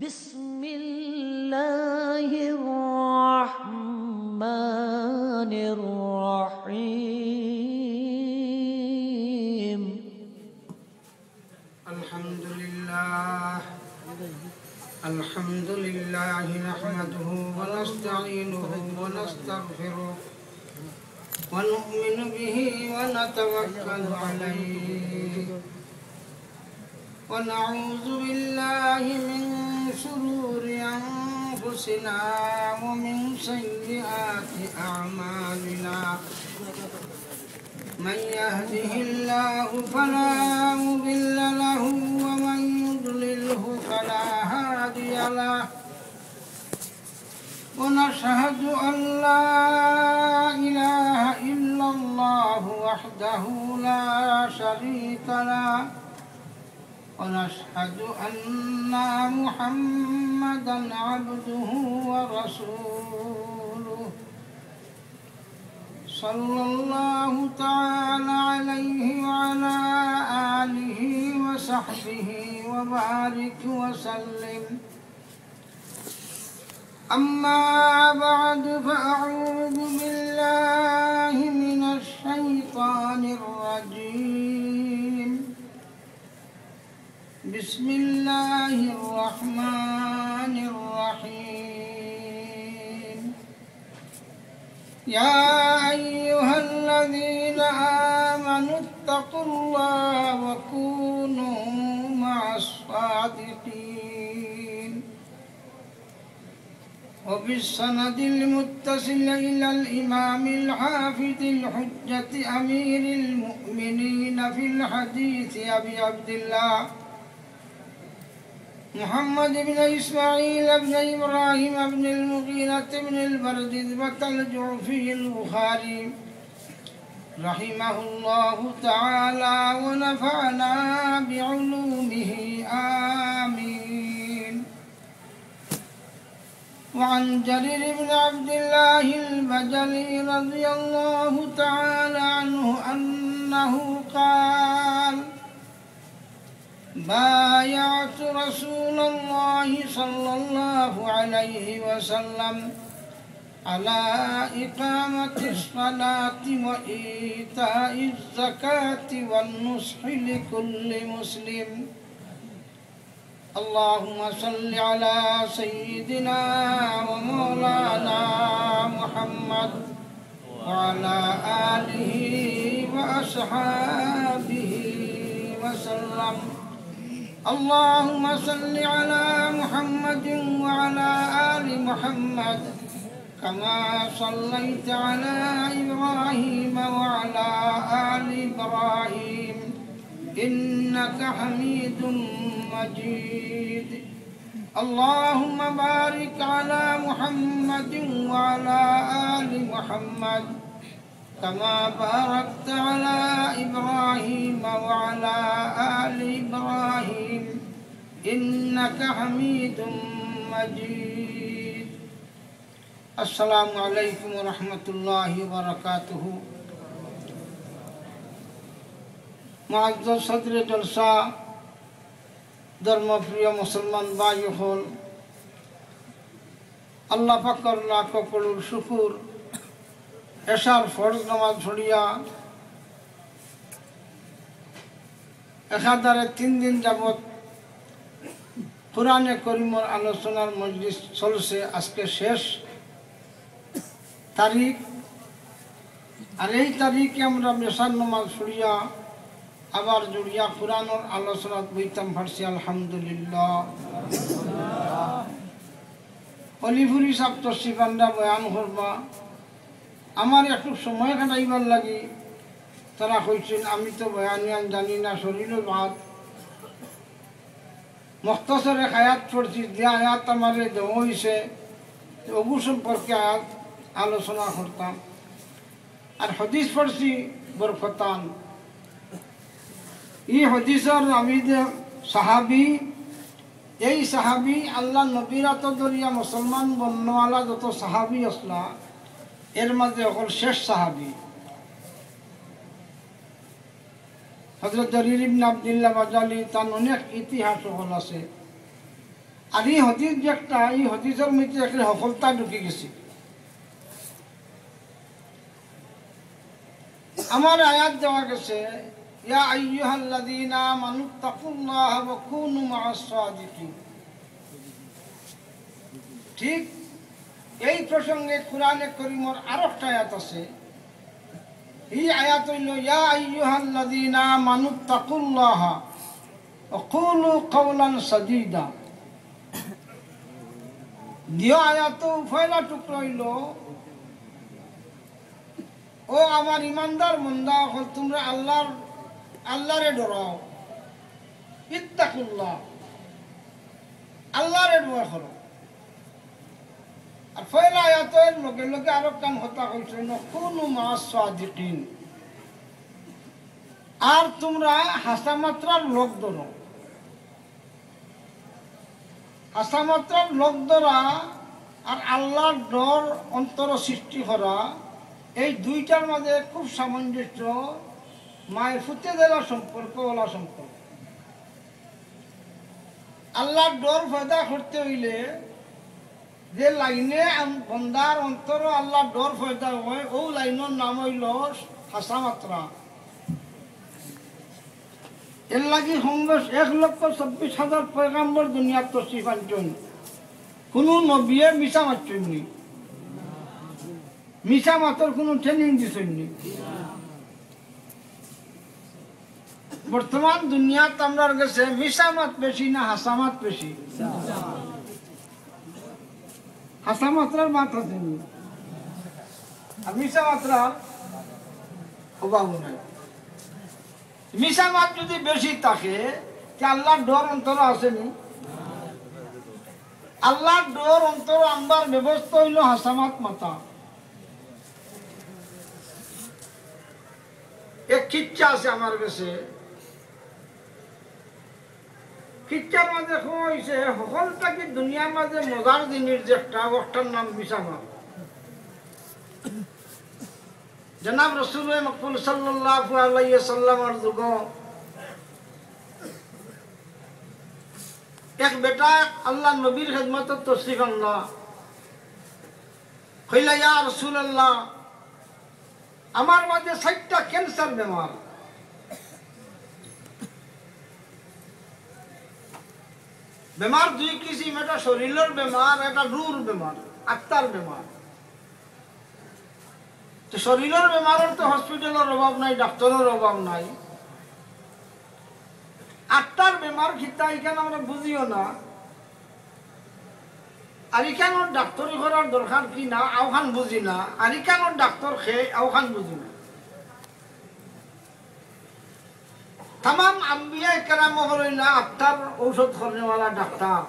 बिस्मिल्लाहिर्रहमानिर्रहीम। अल्हम्दुलिल्लाह अल्हम्दुलिल्लाह नहमदुहु व नस्तईनुहु व नस्तगफिरुहु व नु'मिनु बिहि व नतवक्कलु अलैहि व नऊज़ु बिल्लाहि मिन शुरूरि अंफुसिना व मिन सय्यिआति अअमालिना मन यहदिहिल्लाहु फला मुदिल्ल लहु व मन युद्लिल्हु फला हादिय लहु व नशहदु अन ला इलाहा इल्लल्लाहु वहदहु ला शरीका लहु व नशहदु अन्ना मुहम्मदन अब्दुहु व रसूलुहु सल्लल्लाहु ताला अलैहि व अला आलिहि व सहबिहि व बारिक व सल्लिम। अम्मा बअद फअऊज़ु बिल्लाहि मिनश शैतानिर रजीम। बिस्मिल्लाहिर रहमानिर रहीम। या अय्युहल्लज़ीन आमनुत्तकुल्लाह व कूनू मअस्सादिक़ीन। وبالسند المتصل إلى الإمام الحافظ الحجة أمير المؤمنين في الحديث أبي عبد الله محمد بن إسماعيل بن إبراهيم بن المغيرة بن البردزبة الجعفي البخاري رحمه الله تعالى ونفعنا بعلومه آمين. وعن جرير بن عبد الله البجلي رضي الله تعالى عنه أنه قال: بايعت رسول الله صلى الله عليه وسلم على إقامة الصلاة وإيتاء الزكاة والنصح لكل مسلم. اللهم صل على سيدنا ومولانا محمد وعلى آله وأصحابه وسلم. اللهم صل على محمد وعلى آل محمد كما صليت على إبراهيم وعلى آل إبراهيم إنك حميد مجيد. اللهم بارك على محمد وعلى آل محمد كما باركت على إبراهيم وعلى آل إبراهيم إنك حميد مجيد. السلام عليكم ورحمة الله وبركاته। मुअज़्ज़ज़ सदर जलसा धर्मप्रिय मुसलमान भाई होल अल्लाह पाकर लाखों करोड़ शुक्र एशार फर्ज नमाज छड़िया एकादारे 3 दिन जबत पुराने करीम और आलोचनार मजलिस चल से आज के शेष तारीख और यही तारीखे हमारा मेसार नमाज छड़िया আবার জুড়িয়া কুরআনের আলোচনা বইতাম ফারসি আলহামদুলিল্লাহ। অলিভুরি সপ্তর্ষি বান্দা বয়ান করবা আমার একটু সময় কাটাইবার লাগে তারা কইছেন আমি তো বয়ানিয়ান জানি না শরীরের ভাত মুখতাসরে আয়াত পড়ছি যে আয়াত আমার দেওয়া হয়েছে ওগু সম্পর্কে আয়াত আলোচনা করতাম আর হাদিস পড়ছি বরফতান ये हदीस और अमीद सहाबी यही सहाबी अल्लाह नबीरा तो दरिया मुसलमान बनने वाला जो तो सहाबी असला एर मध्य और शेष सहाबी हजरत जरीर इब्न अब्दुल्लाह बजाली तान अनेक इतिहास होला से और ये हदीज एक हदीजर मध्य एक सफलता ढुकी गेसि हमार आयात देवा गेछे या अय्युहाल्लज़ीना आमानु तकुल्लाहा व कुनू मअस्सादिकीन। ठीक यही प्रसंगे कुराने करीमर आरेकटा आयात आछे ई आयात हलो या अय्युहाल्लज़ीना आमानु तकुल्लाहा व कुलू कौलन सदीदा। दियो आयात फयला टुकरो हलो ओ आमार ईमानदार बंदा हल तुमरा अल्लाहरे डराओ इत्ताकुल्लाह अल्लाहरे डर करो और फैला आयात लगे लगे आरो काम होता कइछो न कुनु मास्वादिकिन आर तुमरा हासा मात्रार लोक धरो हासा मात्रार लोक धरा और अल्लाहर डर अंतर सृष्टि करा এই দুইটার মধ্যে খুব সামঞ্জস্য মায়ের ফুটে দেওয়া সম্পর্ক ওলা সম্পর্ক। আল্লাহর ডর পয়দা করতে হইলে যে লাইনে বন্দার অন্তর আল্লাহর ডর পয়দা হয় ওই লাইনের নাম হইল হাসা মাত্রা। এর লাগি সংঘর্ষ 1,26,000 পয়গাম্বর দুনিয়ার তশরিফ আনছেন, কোনো নবিয়ে মিশা মারছেননি, মিশা মাত্র কোনো ট্রেনিং দিছেননি। বর্তমান দুনিয়াতে আমরা গেছে মিশামাত বেশি না হাসামাত বেশি, হাসামাত্রার মাত্রা নেই আর মিশামাত্রা অভাব নাই। মিশামাত যদি বেশি থাকে তে আল্লাহর ডর অন্তর আসেনি। আল্লাহর ডর অন্তর আনবার ব্যবস্থা হইল হাসামাত মাতা। एक किच्चा से हमारे कैसे किच्चा मजे हो इसे हकल तक की दुनिया मजे मजार दिन निर्जेक्टा वक्तन नाम मिसामा। जनाब रसूल मक़बूल सल्लल्लाहु अलैहि वसल्लम अर्जुगो एक बेटा अल्लाह नबीर खिदमत तशरीफ़ अल्लाह खैला या रसूल अल्लाह আমার মধ্যে 60টা ক্যান্সার বেমার। বেমার দুই কিসিম, এটা শরীরের বেমার, এটা রূহের বেমার, আত্মার বেমার। তো শরীরের বেমারের তো হসপিটালের অভাব নাই, ডাক্তারের অভাব নাই। আত্মার বেমার কিটা এখানে আমরা বুঝিও না আর এখানোর ডাক্তারি করার দরকার কি না আওখান বুঝি না আর এখানোর ডাক্তার খেয়ে আওখান বুঝি না। तमाम আম্বিয়া কেরাম হইলা আত্মার ঔষধ করনেওয়ালা ডাক্তার।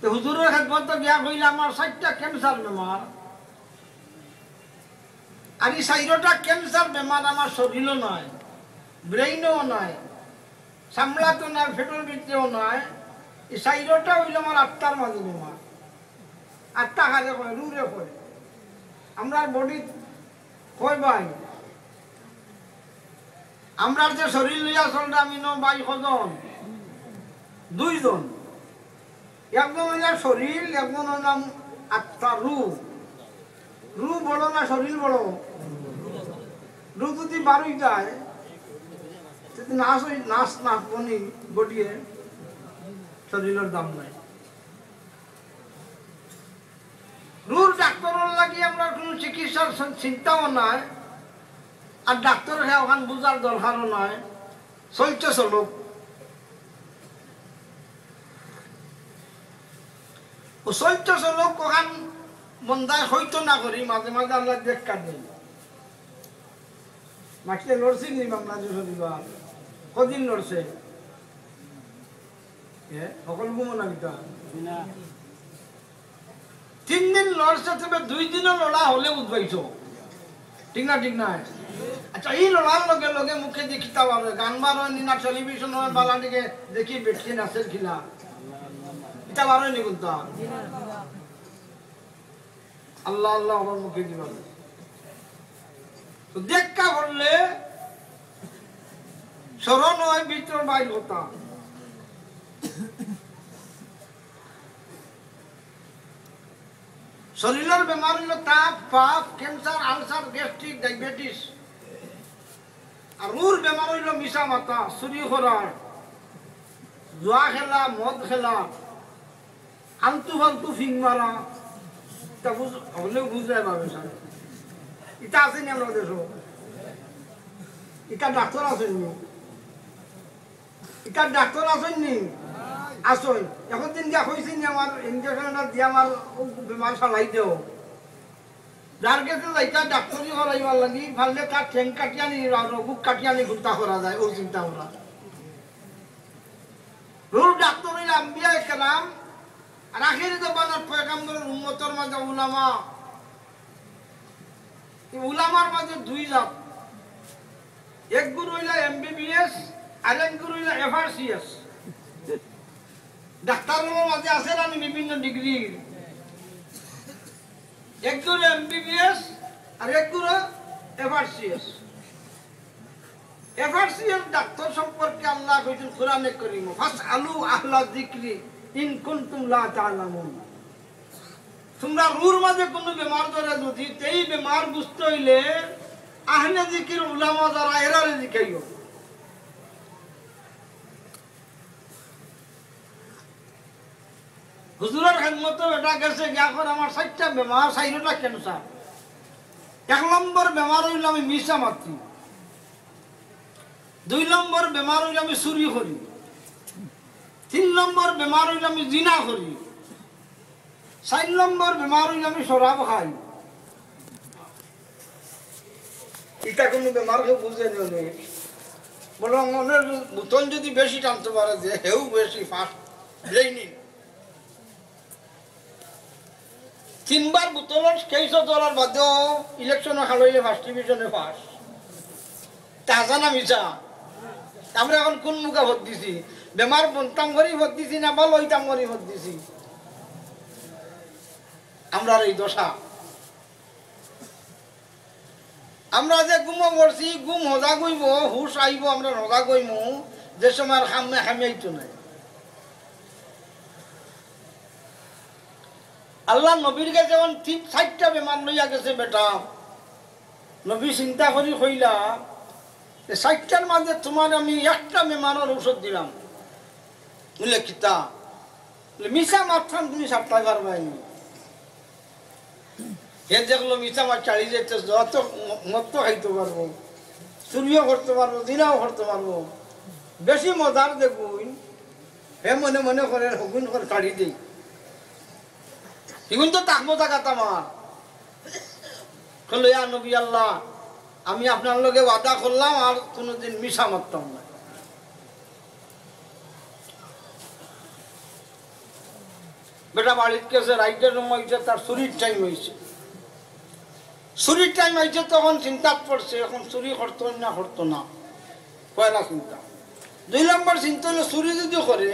তো হুজুরের খেদমত গিয়া কইলা আমার 60টা ক্যান্সার বেমার আর এই 60টা ক্যান্সার বেমার আমার শরীরও নাই, ব্রেইনও নাই, সামলা তো না, ফেটল বিতেও নাই। এই সাইরটা হইল আমার আত্মার মাঝে বেমার। আত্মা খালে কয়, রুরে কয়, আমরা বডি কয় ভাই আমরা যে শরীর লইয়া চলটা আমি ন ভাই কজন দুইজন, একজন হইলা শরীর, একজন হইলাম আত্মা রু। রু বড় না শরীর বড়? রু যদি বাড়ি যায় নাচ নাচ নাচবনি গটিয়ে শরীরের দাম নাই। রুর ডাক্তারের লাগি আমরা কোনো চিকিৎসার চিন্তাও নাই আর ডাক্তার হ্যাঁ ওখান বুঝার দরকারও নাই, চলছে চলুক। ও চলছে চলুক ওখান বন্দায় হইতো না করি মাঝে মাঝে আল্লাহ দেখ কাট দিল মাটিতে লড়ছি নি বাংলাদেশ শনিবার কদিন লড়ছে সকল গুমনা গীতা 3 দিন লড়ছে, তবে 2 দিনও লড়া হলে উদ্বাইছ ঠিক না ঠিক নাই। আচ্ছা এই লড়ার লগে লগে মুখে দেখিতা পারে গান বার হয় নি না টেলিভিশন হয় বালাটিকে দেখি বেটকে নাচের কিনা এটা বার হয় নি বলতা আল্লাহ আল্লাহ আমার মুখে দিবা দেখা বললে शरण होय भीतर बाहर होता। शरीर बीमारी लो ताप पाप कैंसर आलसर गैस्ट्रिक डायबिटीज और रूर बीमारी लो मिसा माता सूर्य हो रहा जुआ खेला मौत खेला आंतु फालतू फिंग मारा तब हमने बुझ रहे बाबू साहब इतना ऐसे नहीं हम लोग देखो इतना डॉक्टर आसन नहीं इतना डॉक्टर आसन नहीं आसन यखों दिन क्या कोई सीन यार इंजेक्शन ना दिया मार बीमार सालाई दे हो दार के तो इतना डॉक्टर ही हो रही वाला नहीं फालने का चेंग कटिया नहीं रावण बुक कटिया नहीं घुटता हो रहा है और चिंता हो रहा रूल डॉक्टर ही लंबिया एक नाम आखिरी तो बाजार पैगंबर उम्मतर में जो उलामा में जो दुई जात एक गुरु इला एमबीबीएस और एक गुरु इला एफआरसीएस डॉक्टरों में जो आसेरा ने विभिन्न डिग्री एक गुरु एमबीबीएस और एक गुरु एफआरसीएस एफआरसीएस डॉक्टर संपर्क के अल्लाह को जिन कुरान करीम फसअलू अहला जिक्री इन कुन्तुम ला तालमून तुमरा रूर मजे कुनु बीमार दरे दुधी तेई बीमार बुझतो इले आहने जिकिर उलमा दरा एरा रे जिकियो हुजूरर खिदमत बेटा कैसे गया कर हमार सच्चा बीमार साइरोटा कैंसर एक नंबर बीमार हइलाम मिसा माती दुई नंबर बीमार हइलाम सूरी खरी तीन नंबर बीमार हुई लमी जीना खोली, सात नंबर बीमार हुई लमी शराब खाई। इतना कुन्नु बीमार क्यों पूछ रहे हो नहीं? बोलो उन्होंने मुतों जो दी बेशी टांग तो बारा दे, है वो बेशी फास्ट ब्रेनी। तीन बार मुतोलों कई सौ डॉलर बदो इलेक्शन में खालो ये फास्ट डिवीजन है फास्ट। ताज़ा ना मिचा, तमरे अपन कुन्नु का बहुत दिसी। बीमार बनताम गरी होती थी ना बाल होइताम गरी होती थी। हमरा रही दोषा। हमरा जब गुम वर्षी गुम होता कोई वो हुश आई वो हमरा होता कोई मो जैसे मर हम में हमें ही तो नहीं। अल्लाह नबीर के जवान ठीक साइट का बीमार नहीं आके से बेटा नबी सिंधा कोई खोइला ये साइट का माध्यम तुम्हारा मैं यक्ता में मानो रुष्ट दिलाम मुल्ले किता, मुल्ले मिसा मार्चन तुम इस हफ्ता कर पाएंगे। ये जग लो मिसा मार्च चाली जेट तो मत्तो है तो बार वो, सूर्य होते बार वो, दिना होते बार वो, बेशी मदार देखो इन, है मने मने करे होगुन कर काढ़ी दे, इगुन तो ताकमोता कहता मार, कल यार नबी अल्लाह, अमी अपने लोगे वादा खुल्ला मार तूने दिन मिसा मत्ता हूँ बेटा बालित कैसे राइटर रूम में इसे तार सूरी टाइम में इसे तो कौन चिंता पड़ से कौन सूरी खर्तो ना पहला चिंता दो लंबर चिंता ने सूरी तो जो करे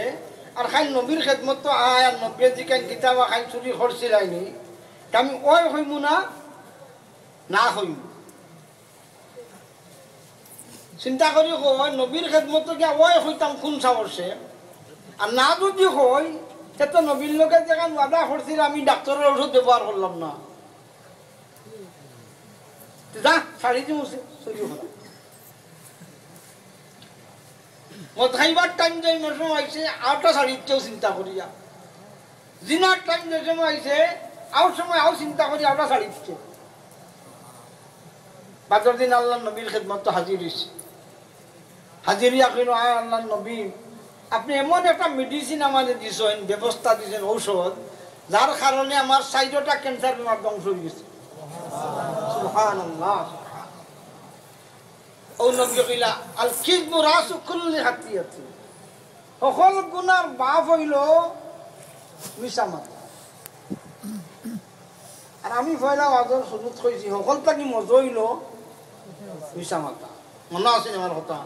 और खाली नबीर खिदमत तो आया नबी जी का किताब खाली सूरी खर्च सिलाई नहीं तभी और कोई मुना ना कोई चिंता करियो कोई नबीर खिदमत तो क्या और कोई तम खून सावर से और ना तो जो कोई तो नबील लोग जगह वादा करती रामी डॉक्टर और उसे देवार कर लम्ना तो जा साड़ी जो उसे सोचो होगा वो ढाई बार टाइम जाए मर्ज़ों में ऐसे आटा साड़ी चो सिंता करिया जिना टाइम जैसे में ऐसे आउट समय आउट सिंता करिया आटा साड़ी चो बाद उस दिन अल्लाह नबील खिदमत तो हाजिरी हाजिरी आखिर आया अल्लाह नबील अपने एमोने अपना मेडिसिन हमारे दिसो इन व्यवस्था दिसन औषध जार खानों ने हमारे साइडों टक कैंसर बीमार बंद कर दिए सुभान अल्लाह और नबी किला अलकिब मुरासु कुल्ले हत्याती और खोल गुनार बाप वाइलो मिसामत अरामी फाइला वादर सुनुत कोई सी हो खोल तक ही मज़ो इलो मिसामत मनासे ने मर होता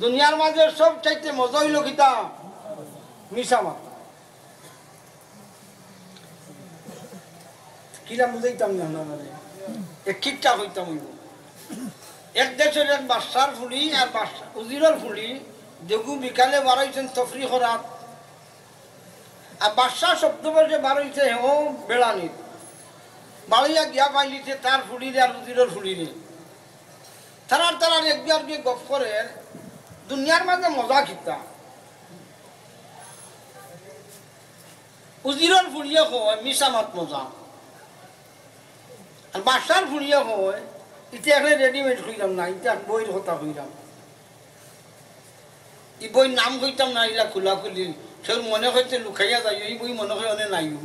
दुनिया में जो सब चाहते मज़ा ही लोग इतना मिसा मत किला मुझे इतना नहीं होना वाले एक किट्टा कोई तमुई एक देशों जन बास्तार फुली और बास्तार उदिलर फुली देखूं बिकाले बारो इचन तफरी हो रात अब बास्तार शब्दों पर जो बारो इचे हैं वो बेड़ा नहीं बालिया क्या पाली थे तार फुली और उदिलर फुली नहीं थरार थरार एक बार के गफ्फर है दुनिया में तो मज़ा कितना उदिलर फुलिया हो मिसा मत मज़ा और बास्तार फुलिया हो इतने अगले रेडीमेड कोई रम ना इतने बोई होता कोई रम ये बोई नाम कोई तम ना इला खुला खुली फिर मने कोई तो लुकाया था ये बोई मने कोई अने ना यू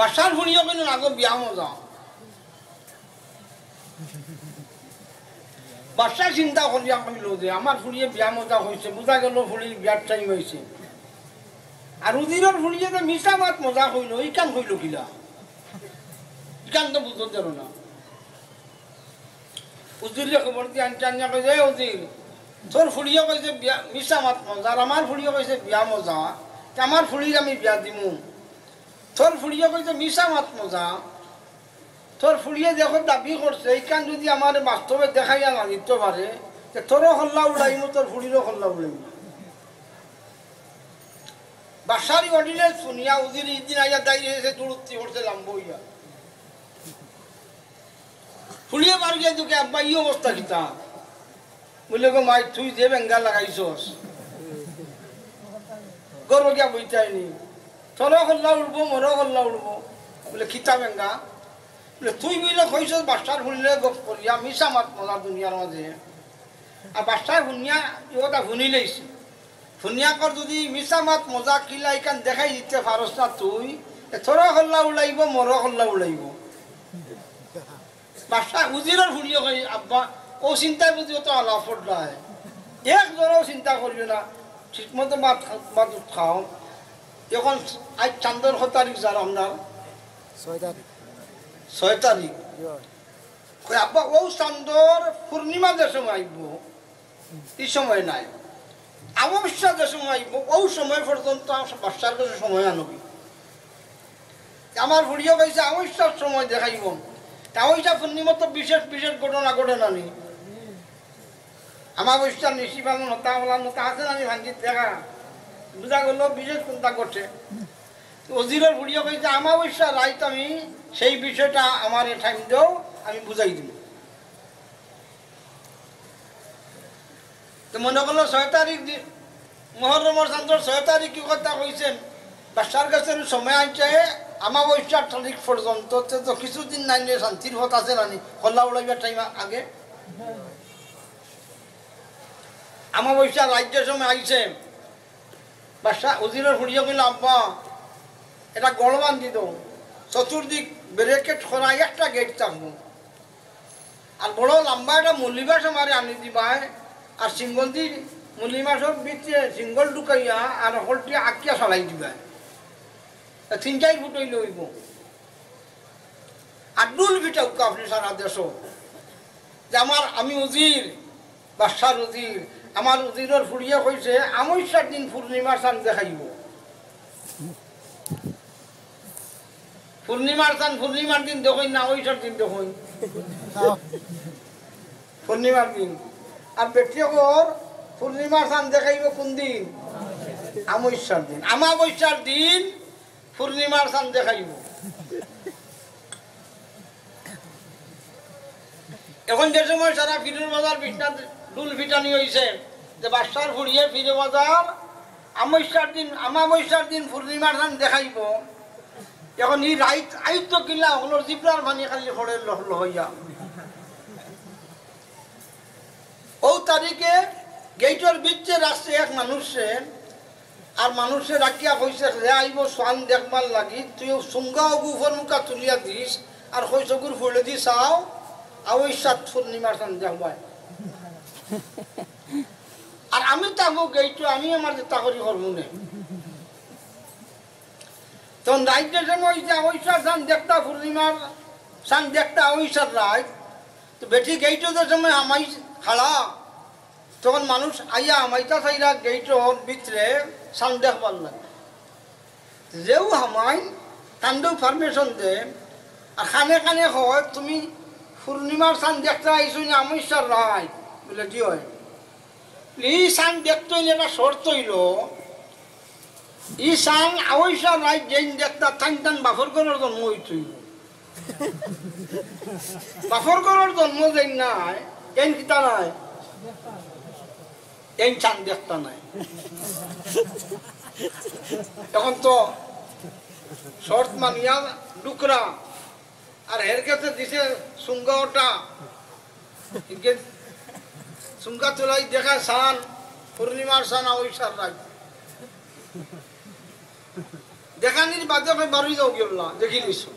बासार फुलियों के ना को ब्याह मजा बासार चिंता कर जाम कोई लोग दे हमार फुलिये ब्याह मजा कोई से मुझा के लोग फुली ब्याह चाहिए कोई से आरुदिरों फुलिये तो मिसा बात मजा कोई लो इकाम कोई लोग किला इकान तो बुद्धों जरूर ना उस दिन ले खबर थी अंचान्या को जाए उस दिन थोर फुलियों को इसे मिसा मत मजा रामार फुलियों को इसे ब्याह मजा रामार फुली का मैं ब्याह दिमू थोर फुलियों को इसे मिसा मत मजा थोर फुलिये देखो तभी कर से इकान जो दी हमारे बास्तों में देखा या ना नित्तो भारे कि थोरो खल्ला उड़ाई मु थोर फुलियों खल्ला उड़ाई बाशारी वाली ने सुनिया उस दिन इतनी आया दायरे से जुड़ती और से लंबोइया फुलिया बार गया तो क्या अब भाई यो बोलता किता मुझे को माय तू ही जेब अंगाल लगाई सोस गौर क्या बोलता है नहीं थोड़ा खल्ला उड़बो मरो खल्ला उड़बो मुझे किता बंगा मुझे तू ही बिना कोई सोच बास्तार फुलिया को फुलिया मिसा मत मज़ा दुनिया में दे अब बास्तार फुलिया यो ता फुनी ले इसी फुलिया कर तो दी मिसा मत मज़ा किला इकन देखा बास्ता उदिलर फुलियों का अब्बा ओ सिंता बुद्धि तो आलाफोड़ रहा है एक दौरा सिंता करियो ना ठीक मत बात बात उठाओ ये कौन आज चंदर होता नहीं ज़रा हम ना सोयता नहीं कोई अब्बा वो चंदर पूर्णिमा जैसे माय बो इस समय ना है आवश्यक जैसे माय बो वो समय फर्ज़न तो आप बास्ता के समय आनोगी हमारे फुलियों का इसे आवश्यक समय देखाई बो ताऊ इस फुन्नी में तो बिशेष बिशेष गोटना नहीं हमारे इस तरह निश्चित बालों होता है वाला होता है ऐसे नहीं संगीत देखा बुझा को लोग बिशेष कुंता कोटे तो उधर फुड़ियों को इस हमारे इस तरह राइट अमी सही बिशेष टा हमारे टाइम दो अमी बुझाई दूँ तो मनोकलो सहेतारी मोहर्रम और संतोष सहेतारी क्यों करता कोई से बस अमावो इच्छा ठंडिक फर्जों तो किसी दिन नहीं संतीर होता से नहीं कल्ला उड़ा भी टाइम आगे अमावो इच्छा राज्य जो में आई से बस उधर फुड़ियों के लांबा इतना गोलवान दी दो सतुर्दी ब्रेकेट खोरा एक टा गेट तक हूँ और बड़ो लंबा इतना मुलीबास हमारे आने दी बाए और सिंगल दी मुलीबास और बीच सिंगल डुकाया और होल्टी आक्या सलाई दी बाए अतिंजाई फुटो ही लोई बो अदूल भी चाउ काफी सारा देशों जमार अमी उधीर बस्तर उधीर हमार उधीर और फुड़िया कोई से आमोइशा दिन पूर्णिमा सन देखाई बो पूर्णिमा दिन देखो ही ना आमोइशा दिन देखो ही पूर्णिमा दिन अब बेटियों को और पूर्णिमा सन देखाई बो कुंदीन आमोइशा दिन पूर्णिमा साम देखाई हो। एकों जैसे मैं सारा फिरोज़ बाजार बिचना दूल बिचनी हो इसे जब बास्तार फुड़िये फिरोज़ बाजार अमावस्या दिन पूर्णिमा साम देखाई हो। एकों ये राइट आई तो किला उन्होंने जिप्लार बनी कली खोड़े लोहिया। ओ तारीके गेटवर बीच रास्ते एक मनुष्य आर मनुष्य रखिया कोई से रहाई वो स्वान देखमाल लगी तो यो सुंगा ओगुफर मुका तुलिया दीस आर कोई से कुछ फुल दी साव आवो इस साथ फुर्नीमार संध्या हुआ है आर अमिता को गई तो अमी हमारे ताकरी हरमुने तो नाइट जैसे वो इस आवो इस साथ संध्या फुर्नीमार संध्या आवो इस साथ राइट तो बेटी गई तो जैसे मैं हमारी खड़ा तो कल मानुष आया हमाइता सही रात गई तो और बिचरे संदेह बन लगे जो हमारे तंदुरुफ़रमेशन दे खाने खाने हो तुम पूर्णिमार चान देखते आई राय बोले जी है ये चान देखते शर्त लो ईशान आवश्य राय जैन देखता तन तन बाफरकर जन्म हो बाफरकर जन्म जैन ना जैन किता ना जैन चान देखता ना तक तो शर्त मानिया डुकरा और हेर के तो दिसे सुंगाटा इनके सुंगा तुलाई देखा सान पूर्णिमार सान आवश्य राय देखा नहीं बाद में बारी जाओगे बोला देखी नहीं सो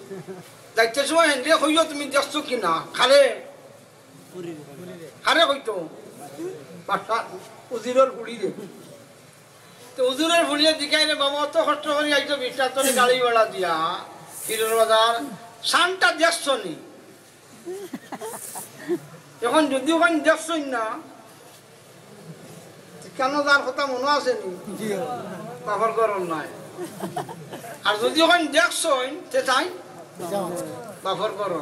देखते सो हेनरे कोई हो तुम जस्तु की ना खाले खाले कोई तो बाटा उजीरोर पुड़ी दे तो उजीरोर पुड़िया दिखाई ने बाबा तो खर्च करी आई तो बीचा तो ने गाड़ी वाला दिया किरण बाजार सांता जस्तु नहीं यখন যদি ওখানে জস্তু না কেন যার কথা মনে আছে নি পাফর করন নাই আর যদি ওখানে দেখছইন তে তাই পাফর কর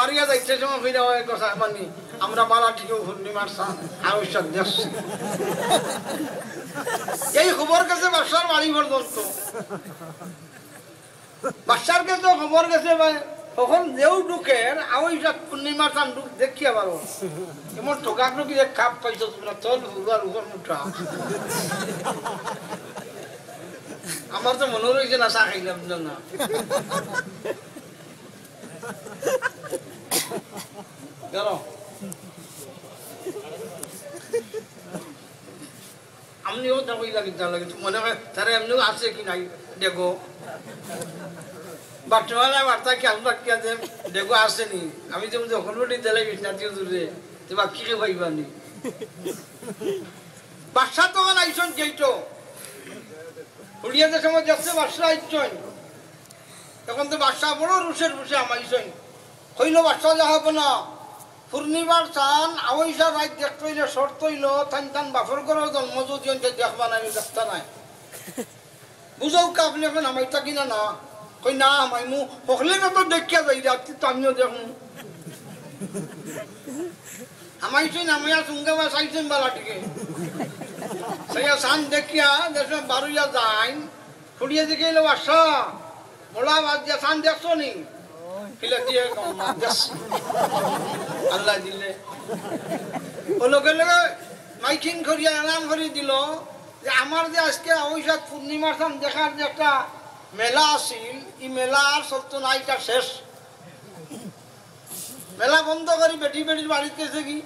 বাড়িয়া যাইতে সময় ফিরা হয় কথা মানে আমরা বালাটিকে পূর্ণিমার সান আবশ্যক দেখছি এই খবর কাছে বাসার বাড়ি ঘর দস্ত বাসার কাছে খবর কাছে ভাই তখন যেও ঢুকের আবশ্যক পূর্ণিমার সান ঢুক দেখি আবার এমন ঠোকাকনো কি কাপ পাইছো তোমরা তল ঘুরার উপর মুঠা আমার তো মনে হইছে না চা খাইলাম না ধরো আমনিও দবাই লাগি যা লাগে মনে হয় তারে আমনিও আছে কি নাই দেখো বাটওয়ালা বার্তা কি আলবাক কি আছে দেখো আছে নি আমি যখন হলুডি দিলাই বিছনাতে জুরে তো বাকি কি কইবানি বাদশা তো নাইছন যেইতো उड़िया के समय जैसे बादशाह इच्छन तक तो बादशाह बड़ो रुसे रुसे आमाइसन कईल बादशाह जा हब ना पूर्णिमार चान आवश्य राय देखते शर्त लो थान थान बाफर करो जन्म जो दियन देखबा ना देखता ना बुझौ का अपने अपन हमाइता कि ना कोई ना हमाइमु होखले ना तो देखिया जाई जाती तानियो देखू हमाइसन हमाया सुंगा बा साइसन वाला टिके सया सान देखिया जैसे बारुया जाइन फुड़िया दिखे लो वाशा बोला वाज सान देखसो नहीं फिर दिए कम दस अल्लाह दिले ओ लोगे लोगे माइकिंग करिया ऐलान करी दिलो जे हमार जे आज के आवश्यक पूर्णिमार सान देखार जे एकटा मेला आसिल ई मेला आर सत्यनाइका शेष मेला बंद करी बेटी बेटी बाड़ीत कैसे की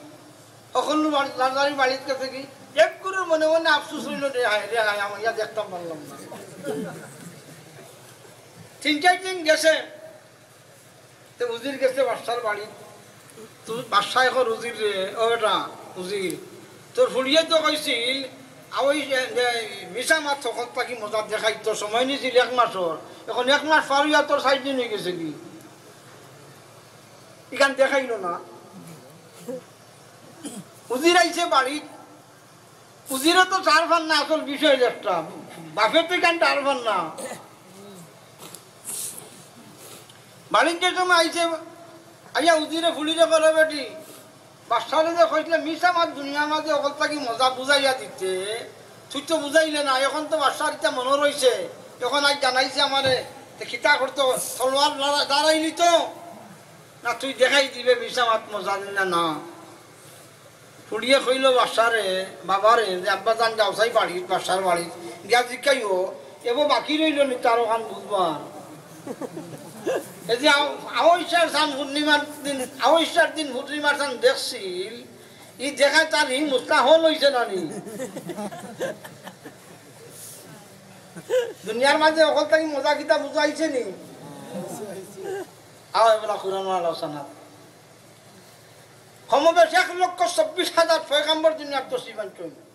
अखल्लू लालदारी बाड़ीत कैसे की एक गुरु मने मने अफसोस হইলো রে হায় আমি ইয়া দেখতাম বললাম না তিন চার দিন গেছে তে উজির গেছে বাদশার বাড়ি তুই বাদশা এখন উজির রে ও বেটা উজির তোর ফুলিয়ে তো কইছিল আই মিশা মাছ কত পাখি মজা দেখাই তো সময় নিছিল এক মাসর এখন এক মাস পার হইয়া তোর সাইড দিন হই গেছে কি ইখান দেখাইলো না উজির আইছে বাড়ি उजीरा तो चारफान ना असल विषय जस्टा बाफे तो कान चारफान ना मालिक के समय आईसे आया उजीरे फुलिरे करे बेटी बादशाह जे কইলে মিছা মাত দুনিয়া মাঝে অকলতা কি মজা বুঝাইয়া দিতে তুই তো বুঝাইলে না এখন তো বাদশাহটা মনে রইছে এখন আই জানাইছে আমারে তে কিতা করতে তলোয়ার দাঁড়াইলি তো না তুই দেখাই দিবে মিছা মাত মজা দিনা না फुड़िया कईल बाशारे बाबारे जे अब्बा जान जावसाई बाड़ी बाशार वाली गया जिकायो एबो बाकी रहिलो नि तारो खान बुधवार ए जे आवश्यक सान पूर्णिमार दिन आवश्यक दिन पूर्णिमार सान देखसिल ई देखा तार हि मुस्ता होल होइसे नानी दुनियार माजे ओखल ताकी मजा किता बुझाइसे नि आओ एबला कुरान वाला सना हम 1,26,000 पैगम्बर दुनिया तो सीवन चुन